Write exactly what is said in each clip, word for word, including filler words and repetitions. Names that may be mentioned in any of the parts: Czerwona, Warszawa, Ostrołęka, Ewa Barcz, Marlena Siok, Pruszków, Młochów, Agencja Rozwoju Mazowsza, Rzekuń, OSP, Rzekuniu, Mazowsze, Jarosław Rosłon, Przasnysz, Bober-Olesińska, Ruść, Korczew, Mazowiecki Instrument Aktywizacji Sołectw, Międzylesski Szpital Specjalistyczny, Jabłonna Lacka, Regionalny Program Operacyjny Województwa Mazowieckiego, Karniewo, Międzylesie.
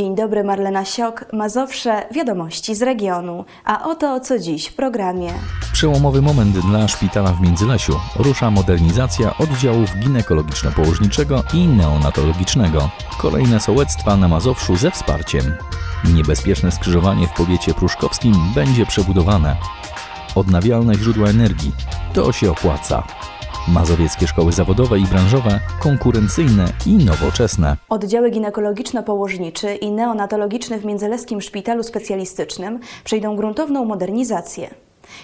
Dzień dobry, Marlena Siok, Mazowsze, wiadomości z regionu. A oto co dziś w programie. Przełomowy moment dla szpitala w Międzylesiu. Rusza modernizacja oddziałów ginekologiczno-położniczego i neonatologicznego. Kolejne sołectwa na Mazowszu ze wsparciem. Niebezpieczne skrzyżowanie w powiecie pruszkowskim będzie przebudowane. Odnawialne źródła energii. To się opłaca. Mazowieckie szkoły zawodowe i branżowe, konkurencyjne i nowoczesne. Oddziały ginekologiczno-położniczy i neonatologiczny w Międzyleskim Szpitalu Specjalistycznym przejdą gruntowną modernizację.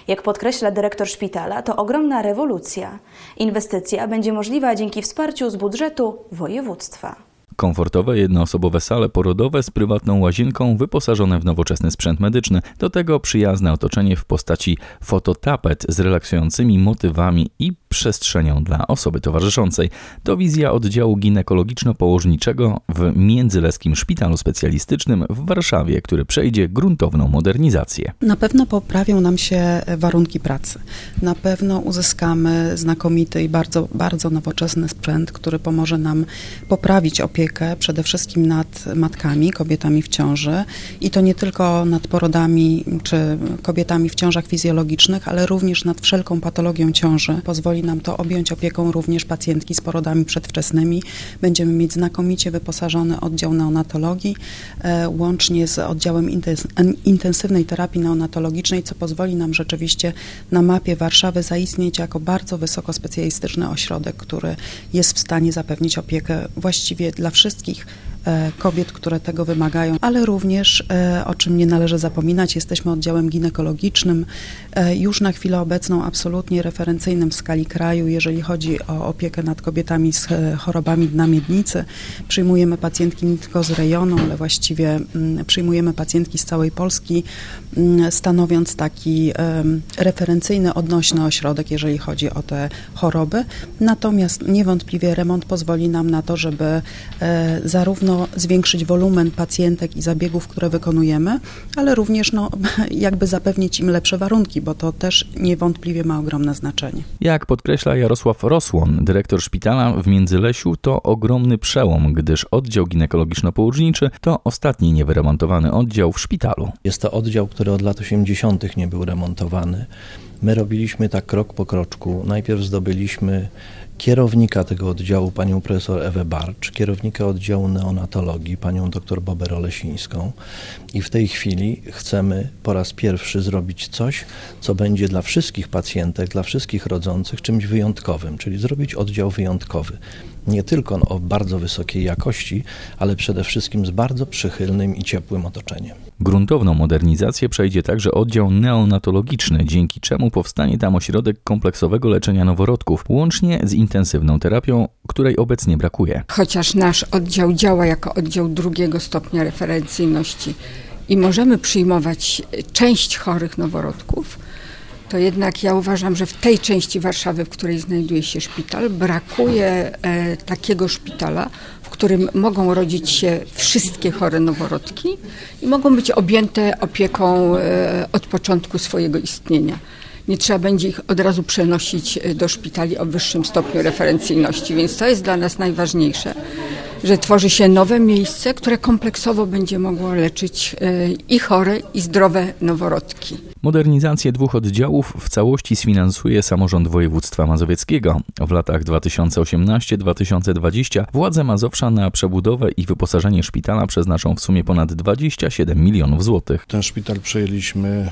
Jak podkreśla dyrektor szpitala, to ogromna rewolucja. Inwestycja będzie możliwa dzięki wsparciu z budżetu województwa. Komfortowe, jednoosobowe sale porodowe z prywatną łazienką wyposażone w nowoczesny sprzęt medyczny. Do tego przyjazne otoczenie w postaci fototapet z relaksującymi motywami i przestrzenią dla osoby towarzyszącej. To wizja oddziału ginekologiczno-położniczego w Międzyleskim Szpitalu Specjalistycznym w Warszawie, który przejdzie gruntowną modernizację. Na pewno poprawią nam się warunki pracy. Na pewno uzyskamy znakomity i bardzo, bardzo nowoczesny sprzęt, który pomoże nam poprawić opiekę przede wszystkim nad matkami, kobietami w ciąży i to nie tylko nad porodami czy kobietami w ciążach fizjologicznych, ale również nad wszelką patologią ciąży. Pozwoli nam to objąć opieką również pacjentki z porodami przedwczesnymi. Będziemy mieć znakomicie wyposażony oddział neonatologii, łącznie z oddziałem intensywnej terapii neonatologicznej, co pozwoli nam rzeczywiście na mapie Warszawy zaistnieć jako bardzo wysoko specjalistyczny ośrodek, który jest w stanie zapewnić opiekę właściwie dla wszystkich kobiet, które tego wymagają, ale również, o czym nie należy zapominać, jesteśmy oddziałem ginekologicznym, już na chwilę obecną absolutnie referencyjnym w skali kraju, jeżeli chodzi o opiekę nad kobietami z chorobami dna miednicy. Przyjmujemy pacjentki nie tylko z rejonu, ale właściwie przyjmujemy pacjentki z całej Polski, stanowiąc taki referencyjny, odnośny ośrodek, jeżeli chodzi o te choroby. Natomiast niewątpliwie remont pozwoli nam na to, żeby zarówno zwiększyć wolumen pacjentek i zabiegów, które wykonujemy, ale również no, jakby zapewnić im lepsze warunki, bo to też niewątpliwie ma ogromne znaczenie. Jak podkreśla Jarosław Rosłon, dyrektor szpitala w Międzylesiu, to ogromny przełom, gdyż oddział ginekologiczno-położniczy to ostatni niewyremontowany oddział w szpitalu. Jest to oddział, który od lat osiemdziesiątych nie był remontowany. My robiliśmy tak krok po kroczku. Najpierw zdobyliśmy kierownika tego oddziału, panią profesor Ewę Barcz, kierownika oddziału neonatologii, panią doktor Bober-Olesińską. I w tej chwili chcemy po raz pierwszy zrobić coś, co będzie dla wszystkich pacjentek, dla wszystkich rodzących czymś wyjątkowym, czyli zrobić oddział wyjątkowy. Nie tylko o bardzo wysokiej jakości, ale przede wszystkim z bardzo przychylnym i ciepłym otoczeniem. Gruntowną modernizację przejdzie także oddział neonatologiczny, dzięki czemu powstanie tam ośrodek kompleksowego leczenia noworodków, łącznie z intensywną terapią, której obecnie brakuje. Chociaż nasz oddział działa jako oddział drugiego stopnia referencyjności i możemy przyjmować część chorych noworodków, to jednak ja uważam, że w tej części Warszawy, w której znajduje się szpital, brakuje e, takiego szpitala, w którym mogą rodzić się wszystkie chore noworodki i mogą być objęte opieką e, od początku swojego istnienia. Nie trzeba będzie ich od razu przenosić do szpitali o wyższym stopniu referencyjności, więc to jest dla nas najważniejsze, że tworzy się nowe miejsce, które kompleksowo będzie mogło leczyć i chore, i zdrowe noworodki. Modernizację dwóch oddziałów w całości sfinansuje samorząd województwa mazowieckiego. W latach dwa tysiące osiemnastego do dwa tysiące dwudziestego władze Mazowsza na przebudowę i wyposażenie szpitala przeznaczą w sumie ponad dwadzieścia siedem milionów złotych. Ten szpital przejęliśmy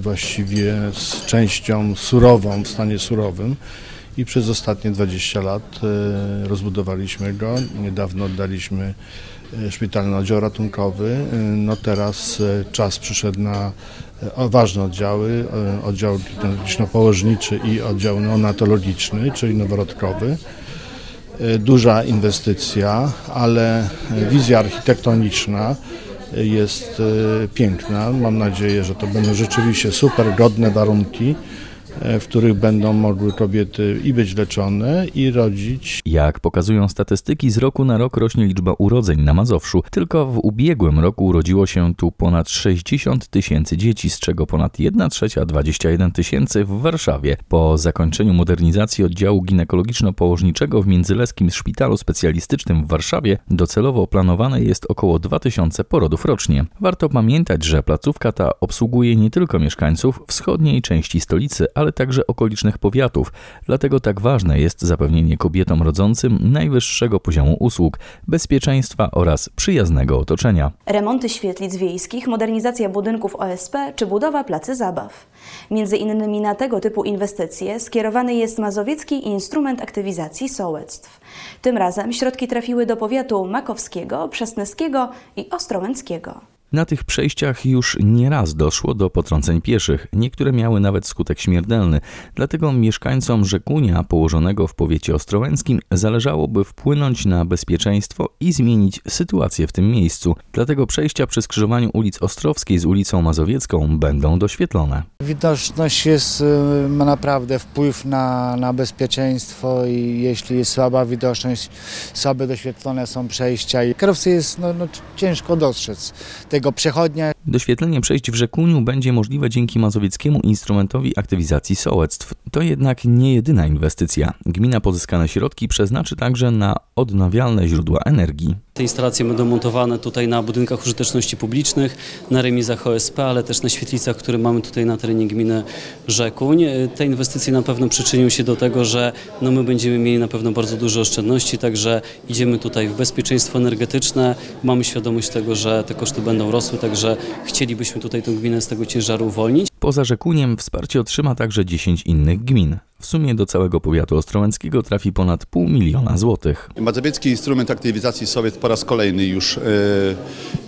właściwie z częścią surową, w stanie surowym. I przez ostatnie dwadzieścia lat rozbudowaliśmy go. Niedawno oddaliśmy szpitalny oddział ratunkowy. No teraz czas przyszedł na ważne oddziały, oddział ginekologiczno-położniczy i oddział neonatologiczny, czyli noworodkowy. Duża inwestycja, ale wizja architektoniczna jest piękna. Mam nadzieję, że to będą rzeczywiście super godne warunki w których będą mogły kobiety i być leczone, i rodzić. Jak pokazują statystyki, z roku na rok rośnie liczba urodzeń na Mazowszu. Tylko w ubiegłym roku urodziło się tu ponad sześćdziesiąt tysięcy dzieci, z czego ponad jedna trzecia, dwadzieścia jeden tysięcy w Warszawie. Po zakończeniu modernizacji oddziału ginekologiczno-położniczego w Międzyleskim Szpitalu Specjalistycznym w Warszawie docelowo planowane jest około dwa tysiące porodów rocznie. Warto pamiętać, że placówka ta obsługuje nie tylko mieszkańców wschodniej części stolicy, ale także okolicznych powiatów. Dlatego tak ważne jest zapewnienie kobietom rodzącym najwyższego poziomu usług, bezpieczeństwa oraz przyjaznego otoczenia. Remonty świetlic wiejskich, modernizacja budynków O S P czy budowa placy zabaw. Między innymi na tego typu inwestycje skierowany jest Mazowiecki Instrument Aktywizacji Sołectw. Tym razem środki trafiły do powiatu makowskiego, przesnyskiego i ostrołęckiego. Na tych przejściach już nieraz doszło do potrąceń pieszych. Niektóre miały nawet skutek śmiertelny. Dlatego mieszkańcom Rzekunia, położonego w powiecie ostrołęckim, zależałoby wpłynąć na bezpieczeństwo i zmienić sytuację w tym miejscu. Dlatego przejścia przy skrzyżowaniu ulic Ostrowskiej z ulicą Mazowiecką będą doświetlone. Widoczność jest, ma naprawdę wpływ na, na bezpieczeństwo i jeśli jest słaba widoczność, słabe doświetlone są przejścia i kierowcy jest no, no, ciężko dostrzec tego. Przechodnia. Doświetlenie przejść w Rzekuniu będzie możliwe dzięki Mazowieckiemu Instrumentowi Aktywizacji Sołectw. To jednak nie jedyna inwestycja. Gmina pozyskane środki przeznaczy także na odnawialne źródła energii. Te instalacje będą montowane tutaj na budynkach użyteczności publicznych, na remizach O S P, ale też na świetlicach, które mamy tutaj na terenie gminy Rzekuń. Te inwestycje na pewno przyczynią się do tego, że no my będziemy mieli na pewno bardzo duże oszczędności, także idziemy tutaj w bezpieczeństwo energetyczne. Mamy świadomość tego, że te koszty będą rosły, także chcielibyśmy tutaj tę gminę z tego ciężaru uwolnić. Poza Rzekuniem wsparcie otrzyma także dziesięć innych gmin. W sumie do całego powiatu ostrołęckiego trafi ponad pół miliona złotych. Mazowiecki Instrument Aktywizacji Sołectw po raz kolejny już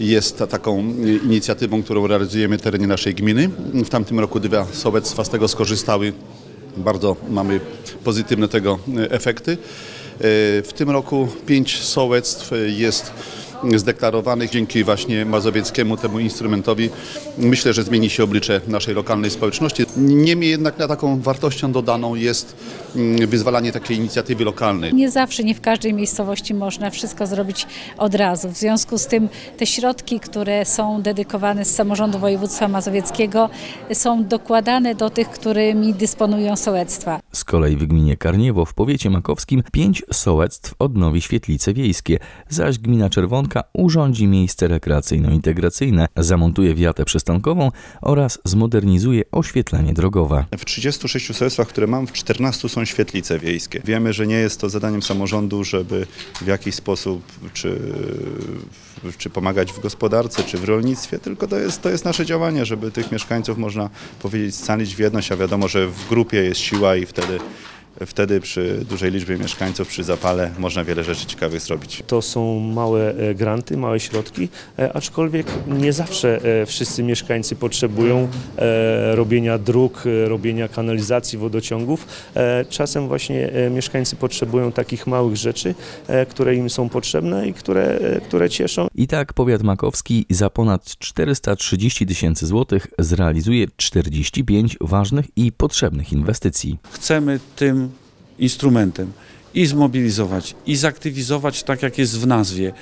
jest taką inicjatywą, którą realizujemy na terenie naszej gminy. W tamtym roku dwa sołectwa z tego skorzystały. Bardzo mamy pozytywne tego efekty. W tym roku pięć sołectw jest zdeklarowanych dzięki właśnie mazowieckiemu temu instrumentowi. Myślę, że zmieni się oblicze naszej lokalnej społeczności. Niemniej jednak na taką wartością dodaną jest wyzwalanie takiej inicjatywy lokalnej. Nie zawsze, nie w każdej miejscowości można wszystko zrobić od razu. W związku z tym te środki, które są dedykowane z samorządu województwa mazowieckiego, są dokładane do tych, którymi dysponują sołectwa. Z kolei w gminie Karniewo w powiecie makowskim pięć sołectw odnowi świetlice wiejskie, zaś gmina Czerwona urządzi miejsce rekreacyjno-integracyjne, zamontuje wiatę przystankową oraz zmodernizuje oświetlenie drogowe. W trzydziestu sześciu sołectwach, które mam, w czternastu są świetlice wiejskie. Wiemy, że nie jest to zadaniem samorządu, żeby w jakiś sposób czy, czy pomagać w gospodarce, czy w rolnictwie, tylko to jest, to jest nasze działanie, żeby tych mieszkańców, można powiedzieć, scalić w jedność, a wiadomo, że w grupie jest siła i wtedy Wtedy przy dużej liczbie mieszkańców, przy zapale można wiele rzeczy ciekawych zrobić. To są małe granty, małe środki, aczkolwiek nie zawsze wszyscy mieszkańcy potrzebują robienia dróg, robienia kanalizacji, wodociągów. Czasem właśnie mieszkańcy potrzebują takich małych rzeczy, które im są potrzebne i które, które cieszą. I tak powiat makowski za ponad czterysta trzydzieści tysięcy złotych zrealizuje czterdzieści pięć ważnych i potrzebnych inwestycji. Chcemy tym instrumentem i zmobilizować, i zaktywizować, tak jak jest w nazwie,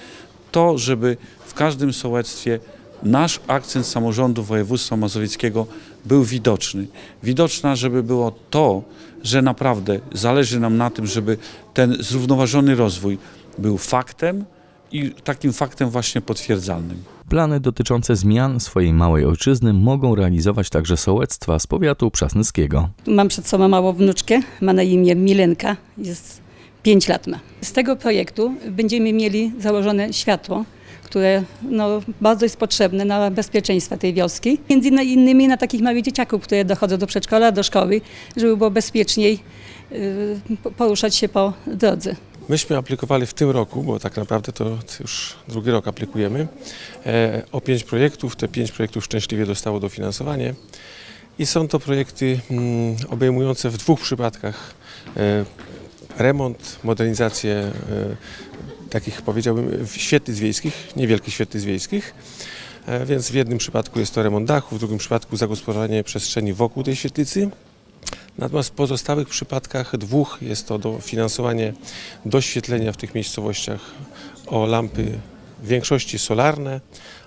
to, żeby w każdym sołectwie nasz akcent samorządu województwa mazowieckiego był widoczny. Widoczna, żeby było to, że naprawdę zależy nam na tym, żeby ten zrównoważony rozwój był faktem i takim faktem właśnie potwierdzalnym. Plany dotyczące zmian swojej małej ojczyzny mogą realizować także sołectwa z powiatu przasnyskiego. Mam przed sobą małą wnuczkę, ma na imię Milenka, jest pięć lat ma. Z tego projektu będziemy mieli założone światło, które no, bardzo jest potrzebne na bezpieczeństwo tej wioski. Między innymi na takich małych dzieciaków, które dochodzą do przedszkola, do szkoły, żeby było bezpieczniej y, poruszać się po drodze. Myśmy aplikowali w tym roku, bo tak naprawdę to już drugi rok aplikujemy, o pięć projektów. Te pięć projektów szczęśliwie dostało dofinansowanie i są to projekty obejmujące w dwóch przypadkach remont, modernizację takich, powiedziałbym, świetlic wiejskich, niewielkich świetlic wiejskich. Więc w jednym przypadku jest to remont dachu, w drugim przypadku zagospodarowanie przestrzeni wokół tej świetlicy. Natomiast w pozostałych przypadkach dwóch jest to dofinansowanie doświetlenia w tych miejscowościach o lampy w większości solarne,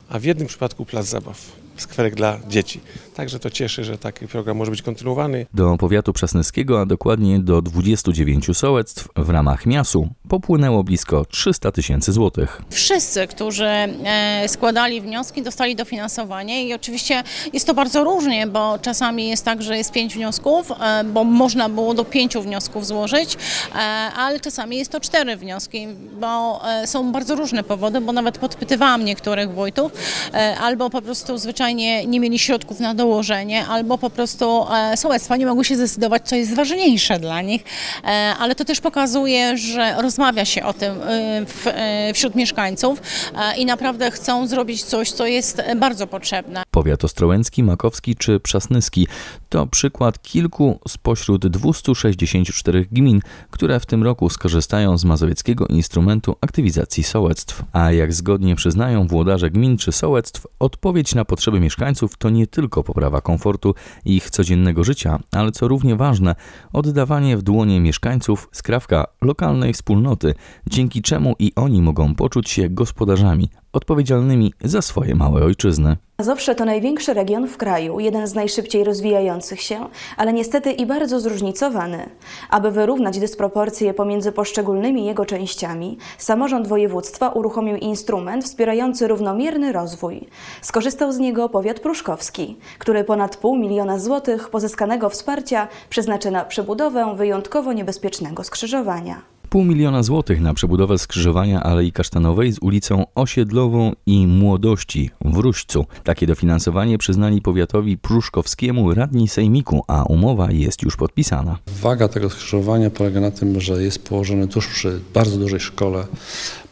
a w jednym przypadku plac zabaw. Skwerek dla dzieci. Także to cieszy, że taki program może być kontynuowany. Do powiatu przasnyskiego, a dokładnie do dwudziestu dziewięciu sołectw w ramach miasu popłynęło blisko trzysta tysięcy złotych. Wszyscy, którzy składali wnioski, dostali dofinansowanie i oczywiście jest to bardzo różnie, bo czasami jest tak, że jest pięć wniosków, bo można było do pięciu wniosków złożyć, ale czasami jest to cztery wnioski, bo są bardzo różne powody, bo nawet podpytywałam niektórych wójtów, albo po prostu zwyczajnie Nie, nie mieli środków na dołożenie, albo po prostu e, sołectwa nie mogły się zdecydować, co jest ważniejsze dla nich, e, ale to też pokazuje, że rozmawia się o tym e, w, e, wśród mieszkańców e, i naprawdę chcą zrobić coś, co jest bardzo potrzebne. Powiat ostrołęcki, makowski czy przasnyski to przykład kilku spośród dwustu sześćdziesięciu czterech gmin, które w tym roku skorzystają z Mazowieckiego Instrumentu Aktywizacji Sołectw. A jak zgodnie przyznają włodarze gmin czy sołectw, odpowiedź na potrzeby mieszkańców to nie tylko poprawa komfortu i ich codziennego życia, ale co równie ważne, oddawanie w dłonie mieszkańców skrawka lokalnej wspólnoty, dzięki czemu i oni mogą poczuć się gospodarzami odpowiedzialnymi za swoje małe ojczyzny. Mazowsze to największy region w kraju, jeden z najszybciej rozwijających się, ale niestety i bardzo zróżnicowany. Aby wyrównać dysproporcje pomiędzy poszczególnymi jego częściami, samorząd województwa uruchomił instrument wspierający równomierny rozwój. Skorzystał z niego powiat pruszkowski, który ponad pół miliona złotych pozyskanego wsparcia przeznaczy na przebudowę wyjątkowo niebezpiecznego skrzyżowania. Pół miliona złotych na przebudowę skrzyżowania Alei Kasztanowej z ulicą Osiedlową i Młodości w Ruścu. Takie dofinansowanie przyznali powiatowi pruszkowskiemu radni sejmiku, a umowa jest już podpisana. Waga tego skrzyżowania polega na tym, że jest położony tuż przy bardzo dużej szkole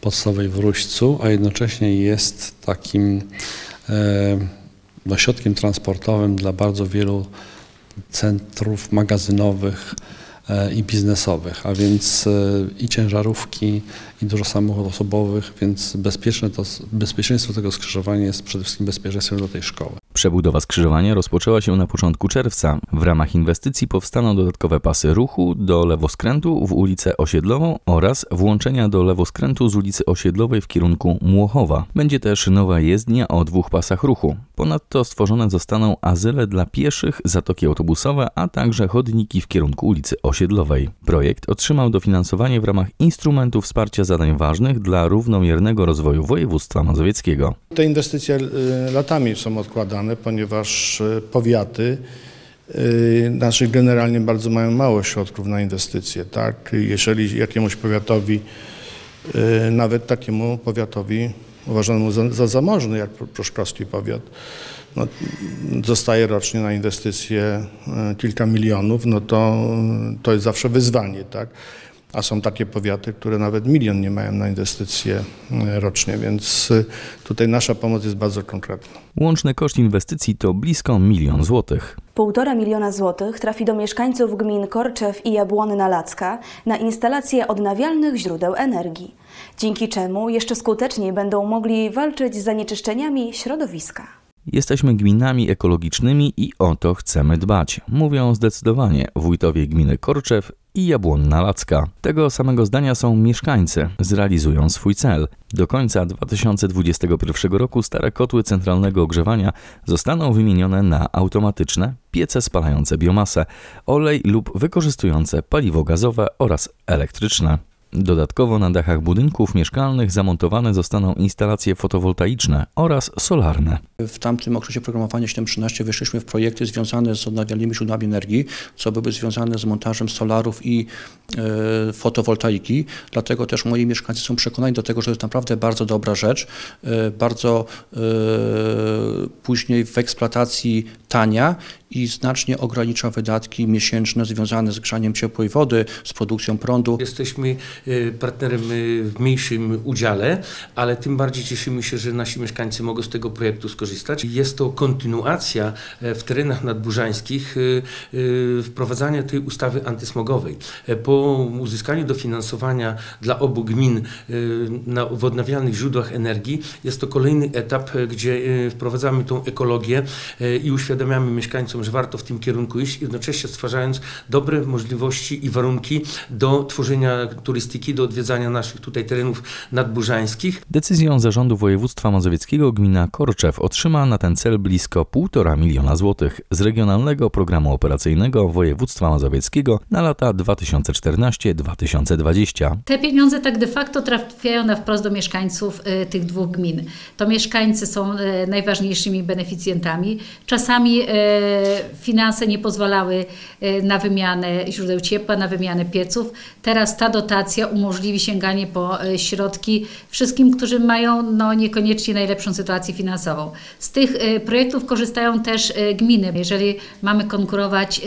podstawowej w Ruścu, a jednocześnie jest takim e, środkiem transportowym dla bardzo wielu centrów magazynowych i biznesowych, a więc i ciężarówki, i dużo samochodów osobowych, więc bezpieczne to, bezpieczeństwo tego skrzyżowania jest przede wszystkim bezpieczeństwem dla tej szkoły. Przebudowa skrzyżowania rozpoczęła się na początku czerwca. W ramach inwestycji powstaną dodatkowe pasy ruchu do lewoskrętu w ulicę Osiedlową oraz włączenia do lewoskrętu z ulicy Osiedlowej w kierunku Młochowa. Będzie też nowa jezdnia o dwóch pasach ruchu. Ponadto stworzone zostaną azyle dla pieszych, zatoki autobusowe, a także chodniki w kierunku ulicy Osiedlowej. Projekt otrzymał dofinansowanie w ramach instrumentu wsparcia zadań ważnych dla równomiernego rozwoju województwa mazowieckiego. Te inwestycje latami są odkładane, ponieważ powiaty naszych generalnie bardzo mają mało środków na inwestycje. Tak? Jeżeli jakiemuś powiatowi, nawet takiemu powiatowi uważanemu za, za zamożny, jak pruszkowski powiat, no, zostaje rocznie na inwestycje kilka milionów, no to, to jest zawsze wyzwanie. Tak? A są takie powiaty, które nawet milion nie mają na inwestycje rocznie, więc tutaj nasza pomoc jest bardzo konkretna. Łączny koszt inwestycji to blisko milion złotych. Półtora miliona złotych trafi do mieszkańców gmin Korczew i Jabłonna Lacka na instalację odnawialnych źródeł energii, dzięki czemu jeszcze skuteczniej będą mogli walczyć z zanieczyszczeniami środowiska. Jesteśmy gminami ekologicznymi i o to chcemy dbać, mówią zdecydowanie wójtowie gminy Korczew i Jabłonna Lacka. Tego samego zdania są mieszkańcy, zrealizują swój cel. Do końca dwa tysiące dwudziestego pierwszego roku stare kotły centralnego ogrzewania zostaną wymienione na automatyczne, piece spalające biomasę, olej lub wykorzystujące paliwo gazowe oraz elektryczne. Dodatkowo na dachach budynków mieszkalnych zamontowane zostaną instalacje fotowoltaiczne oraz solarne. W tamtym okresie programowania siedem trzynaście wyszliśmy w projekty związane z odnawialnymi źródłami energii, co były związane z montażem solarów i e, fotowoltaiki. Dlatego też moi mieszkańcy są przekonani do tego, że to jest naprawdę bardzo dobra rzecz, e, bardzo e, później w eksploatacji tania i znacznie ogranicza wydatki miesięczne związane z grzaniem ciepłej wody, z produkcją prądu. Jesteśmy partnerem w mniejszym udziale, ale tym bardziej cieszymy się, że nasi mieszkańcy mogą z tego projektu skorzystać. Jest to kontynuacja w terenach nadburzańskich wprowadzania tej ustawy antysmogowej. Po uzyskaniu dofinansowania dla obu gmin w odnawialnych źródłach energii jest to kolejny etap, gdzie wprowadzamy tą ekologię i uświadamiamy mieszkańcom, że warto w tym kierunku iść, jednocześnie stwarzając dobre możliwości i warunki do tworzenia turystyki, do odwiedzania naszych tutaj terenów nadburzańskich. Decyzją Zarządu Województwa Mazowieckiego gmina Korczew otrzyma na ten cel blisko półtora miliona złotych z Regionalnego Programu Operacyjnego Województwa Mazowieckiego na lata dwa tysiące czternasty do dwa tysiące dwudziestego. Te pieniądze tak de facto trafiają na wprost do mieszkańców tych dwóch gmin. To mieszkańcy są najważniejszymi beneficjentami. Czasami finanse nie pozwalały na wymianę źródeł ciepła, na wymianę pieców. Teraz ta dotacja umożliwi sięganie po środki wszystkim, którzy mają no, niekoniecznie najlepszą sytuację finansową. Z tych projektów korzystają też gminy. Jeżeli mamy konkurować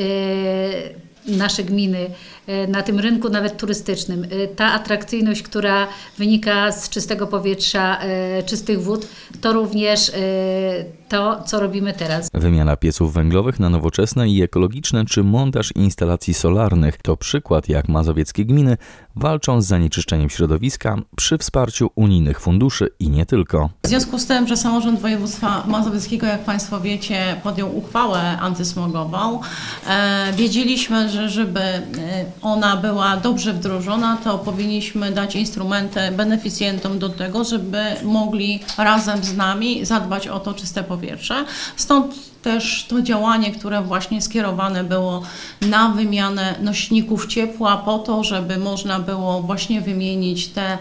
nasze gminy na tym rynku nawet turystycznym, ta atrakcyjność, która wynika z czystego powietrza, czystych wód, to również to, co robimy teraz. Wymiana pieców węglowych na nowoczesne i ekologiczne czy montaż instalacji solarnych to przykład, jak mazowieckie gminy walczą z zanieczyszczeniem środowiska przy wsparciu unijnych funduszy i nie tylko. W związku z tym, że Samorząd Województwa Mazowieckiego, jak Państwo wiecie, podjął uchwałę antysmogową, wiedzieliśmy, że żeby ona była dobrze wdrożona, to powinniśmy dać instrumenty beneficjentom do tego, żeby mogli razem z nami zadbać o to czyste powietrze. Stąd też to działanie, które właśnie skierowane było na wymianę nośników ciepła po to, żeby można było właśnie wymienić te,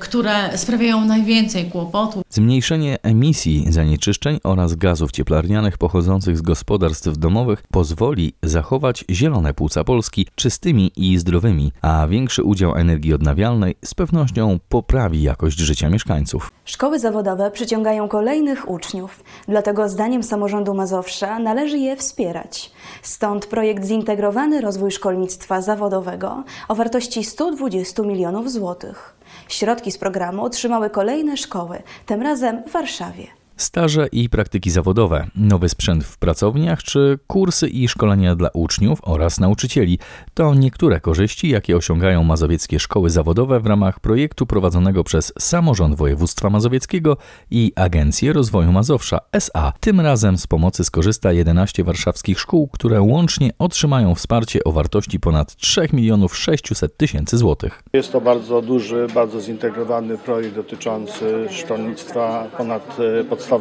które sprawiają najwięcej kłopotów. Zmniejszenie emisji zanieczyszczeń oraz gazów cieplarnianych pochodzących z gospodarstw domowych pozwoli zachować zielone płuca Polski czystymi i zdrowymi, a większy udział energii odnawialnej z pewnością poprawi jakość życia mieszkańców. Szkoły zawodowe przyciągają kolejnych uczniów, dlatego zdaniem samorządu Mazowsza należy je wspierać. Stąd projekt Zintegrowany Rozwój Szkolnictwa Zawodowego o wartości stu dwudziestu milionów złotych. Środki z programu otrzymały kolejne szkoły, tym razem w Warszawie. Staże i praktyki zawodowe, nowy sprzęt w pracowniach czy kursy i szkolenia dla uczniów oraz nauczycieli to niektóre korzyści, jakie osiągają mazowieckie szkoły zawodowe w ramach projektu prowadzonego przez Samorząd Województwa Mazowieckiego i Agencję Rozwoju Mazowsza S A. Tym razem z pomocy skorzysta jedenaście warszawskich szkół, które łącznie otrzymają wsparcie o wartości ponad trzech milionów sześciuset tysięcy złotych. Jest to bardzo duży, bardzo zintegrowany projekt dotyczący szkolnictwa ponad podstawowego.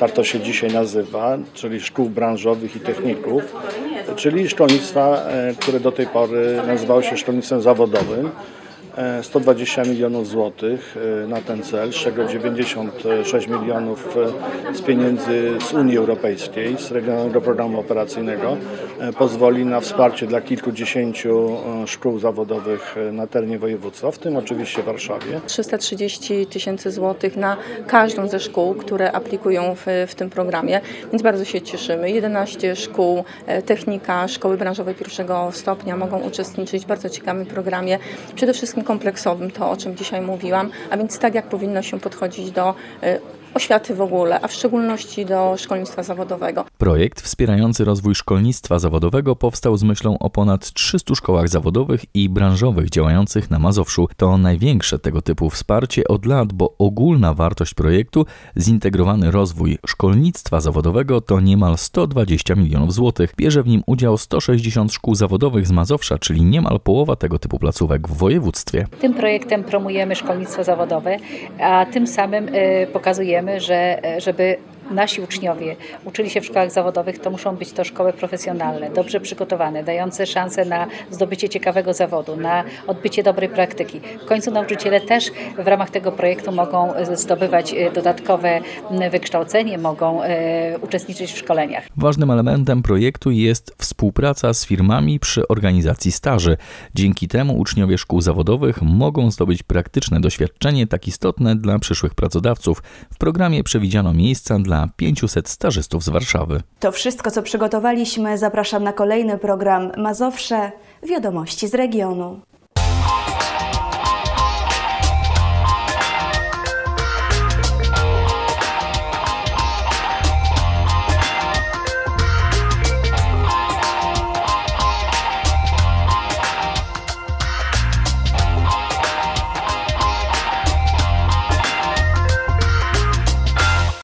Tak to się dzisiaj nazywa, czyli szkół branżowych i techników, czyli szkolnictwa, które do tej pory nazywało się szkolnictwem zawodowym. sto dwadzieścia milionów złotych na ten cel, z czego dziewięćdziesiąt sześć milionów z pieniędzy z Unii Europejskiej, z Regionalnego Programu Operacyjnego, pozwoli na wsparcie dla kilkudziesięciu szkół zawodowych na terenie województwa, w tym oczywiście w Warszawie. trzysta trzydzieści tysięcy złotych na każdą ze szkół, które aplikują w, w tym programie, więc bardzo się cieszymy. jedenaście szkół, technika, szkoły branżowe pierwszego stopnia mogą uczestniczyć w bardzo ciekawym programie, przede wszystkim kompleksowym, to o czym dzisiaj mówiłam, a więc tak jak powinno się podchodzić do oświaty w ogóle, a w szczególności do szkolnictwa zawodowego. Projekt wspierający rozwój szkolnictwa zawodowego powstał z myślą o ponad trzystu szkołach zawodowych i branżowych działających na Mazowszu. To największe tego typu wsparcie od lat, bo ogólna wartość projektu Zintegrowany Rozwój Szkolnictwa Zawodowego to niemal sto dwadzieścia milionów złotych. Bierze w nim udział sto sześćdziesiąt szkół zawodowych z Mazowsza, czyli niemal połowa tego typu placówek w województwie. Tym projektem promujemy szkolnictwo zawodowe, a tym samym yy, pokazujemy, że żeby nasi uczniowie uczyli się w szkołach zawodowych, to muszą być to szkoły profesjonalne, dobrze przygotowane, dające szansę na zdobycie ciekawego zawodu, na odbycie dobrej praktyki. W końcu nauczyciele też w ramach tego projektu mogą zdobywać dodatkowe wykształcenie, mogą uczestniczyć w szkoleniach. Ważnym elementem projektu jest współpraca z firmami przy organizacji staży. Dzięki temu uczniowie szkół zawodowych mogą zdobyć praktyczne doświadczenie tak istotne dla przyszłych pracodawców. W programie przewidziano miejsca dla pięciuset stażystów z Warszawy. To wszystko, co przygotowaliśmy. Zapraszam na kolejny program Mazowsze Wiadomości z regionu.